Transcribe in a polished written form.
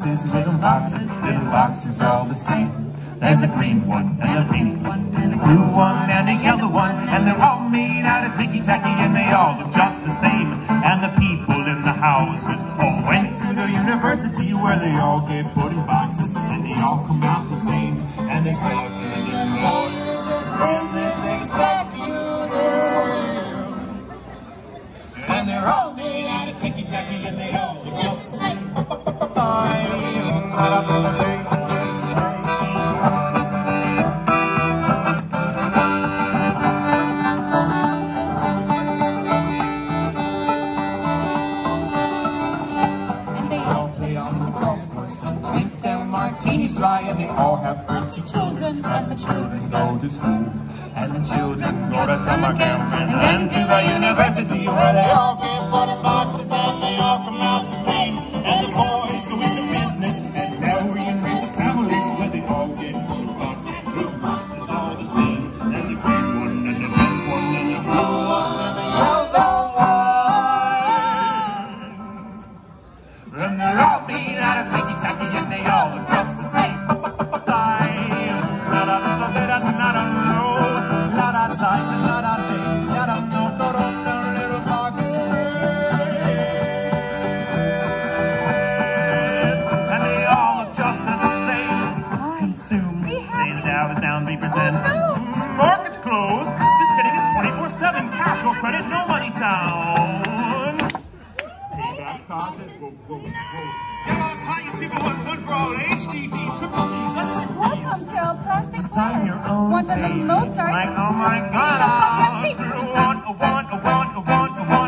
boxes, little boxes, little boxes all the same. There's a green one, and a pink one, and a blue one, and a yellow one, and they're all made out of ticky-tacky, and they all look just the same. And the people in the houses all went to the university where they all get put in boxes, and they all come out the same. And there's nothing anymore. There's this exact universe, and they're all made out of ticky-tacky, and they all look just the same. And they all play on the golf course and drink their martinis dry, and they all have fancy children, and the children go to school, and the children go to summer camp, and then to the university where they all get put in boxes, and they all come out the same. And the boys go into business, and now we raise a family where they all get put in boxes, little boxes all the same. There's a green one, and a pink one, and a blue one, and a yellow one, and they're all made out of ticky-tacky, and they all look just the same. Is down 3%. Market's closed. Just kidding, it's 24/7. Cash or credit, no money down. Pay that content. Whoa, whoa, whoa. Get on high and see the one for all. HDD, triple D's, SUVs. Welcome to our plastic sign your own. Want a little Mozart? Like, oh my God. Just copy a seat. Want, want, want, want, want.